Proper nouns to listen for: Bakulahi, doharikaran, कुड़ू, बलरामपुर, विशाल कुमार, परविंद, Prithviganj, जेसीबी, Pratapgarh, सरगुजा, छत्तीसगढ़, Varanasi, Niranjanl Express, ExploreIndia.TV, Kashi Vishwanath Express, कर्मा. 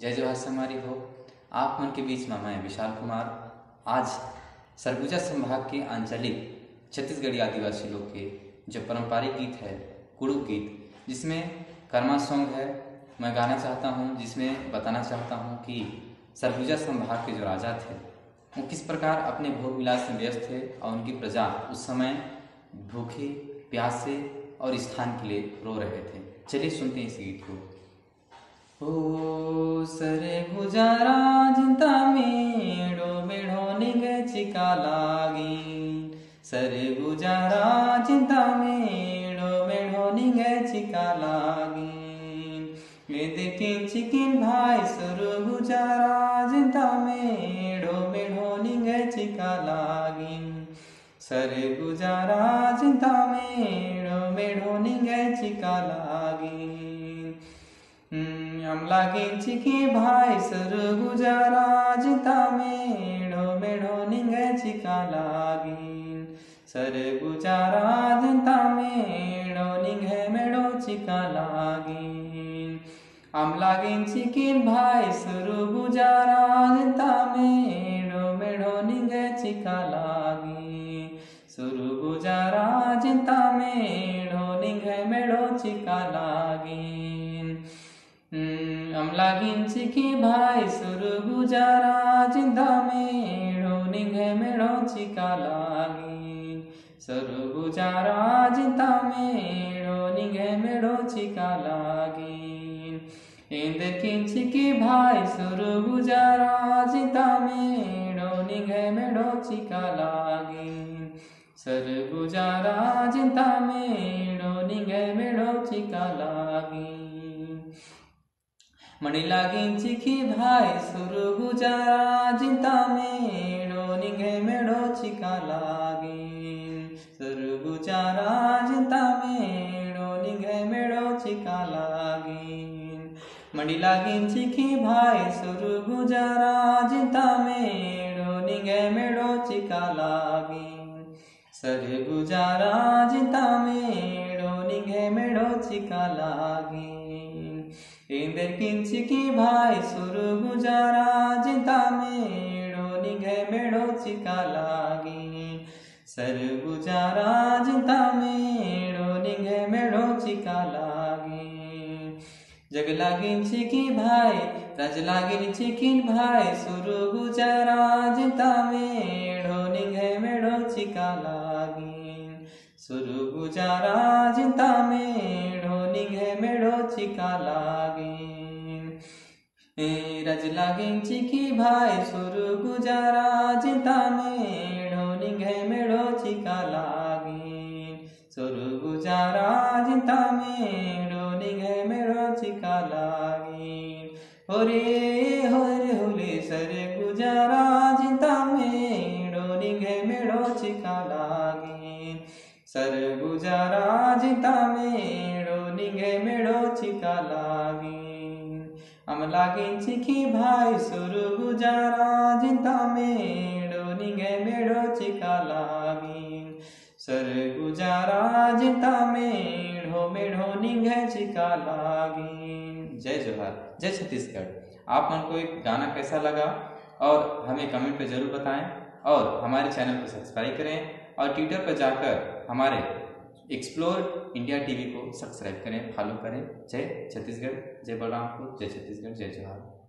जय जय भाषा हमारी हो। आप मन के बीच में मैं विशाल कुमार आज सरगुजा संभाग के आंचलिक छत्तीसगढ़ी आदिवासी लोग के जो पारंपरिक गीत है कुड़ू गीत, जिसमें कर्मा सॉन्ग है, मैं गाना चाहता हूँ, जिसमें बताना चाहता हूँ कि सरगुजा संभाग के जो राजा थे वो किस प्रकार अपने भोग विलास में व्यस्त थे और उनकी प्रजा उस समय भूखे प्यासे और स्थान के लिए रो रहे थे। चलिए सुनते हैं इस गीत को। ओ सरगुजा राजता मेड़ो मेड़ो निग चिका लागी, सरगुजा राजता मेड़ो मेड़ो निग चिका लागी, देखें चिकिन भाई सरगुजा राजता मेड़ो मेड़ो निग चिका लागी, सरगुजा राजता मेड़ो मेड़ो निग चिका लागी, अमलागी चिके भाई सरगुजा राजता मेड़ो मेड़ो निग चिका लागी, सरगुजा राजता मेड़ो निग मेड़ो चिका लागी, अमलागिन चिकिन भाई सरगुजा राजता मेड़ो मेड़ो निग चिका लागी, सरगुजा राजता मेड़ो निग मेड़ो चिका लागी, अमलागिन चिकिन भाई सरगुजा राजता मेड़ो निग मेड़ो चिका लागी, सरगुजा राजता मेड़ो निग मेड़ो चिका लागी, इंद किंचिकी भाई सरगुजा राजता मेड़ो निग मेड़ो चिका लागी, सरगुजा राजता मेड़ो निग मेड़ो चिका लागी, मणिला किंचिकी भाई सरगुजा राजता मेड़ो निग मेड़ो चिका लागी, सरगुजा राजता मेड़ो निग मेड़ो चिका लागी, मंडिला गिंचिकी भाई सरगुजा राजता मेड़ो निग मेड़ो चिका लागी, सरगुजा राजता मेड़ो निग मेड़ो चिका लागी, इंदर किंचिकी भाई सरगुजा राजता मेड़ो निग मेड़ो चिका लागी, सरगुजा राजता मेड़ो निग मेड़ो चिका लागी, जगलागिन चिकिन भाई रजलागिन चिकिन भाई सरगुजा राजता मेड़ो निग मेड़ो चिका लागी, सरगुजा राजता मेड़ो निग मेड़ो चिका लागी, रजलागिन चिकिन भाई सरगुजा राजता मेड़ो निग मेड़ो चिका लागी, सरगुजा राजता मेड़ो निग मेड़ो चिका लागी, होरे होले सरगुजा राजता मेड़ो निग मेड़ो चिका लागी, सरगुजा राजता मेड़ो निग मेड़ो चिका लागी, अमलागिन चिकी भाई सरगुजा राजता मेड़ो निग मेड़ो चिका लागी, सरगुजा राजता मेड़ो निग चिका लागी। जय जोहार, जय छत्तीसगढ़। आप मन को एक गाना कैसा लगा और हमें कमेंट पे जरूर बताएं, और हमारे चैनल को सब्सक्राइब करें और ट्विटर पर जाकर हमारे एक्सप्लोर इंडिया TV को सब्सक्राइब करें, फॉलो करें। जय छत्तीसगढ़, जय बलरामपुर, जय छत्तीसगढ़, जय जोहार।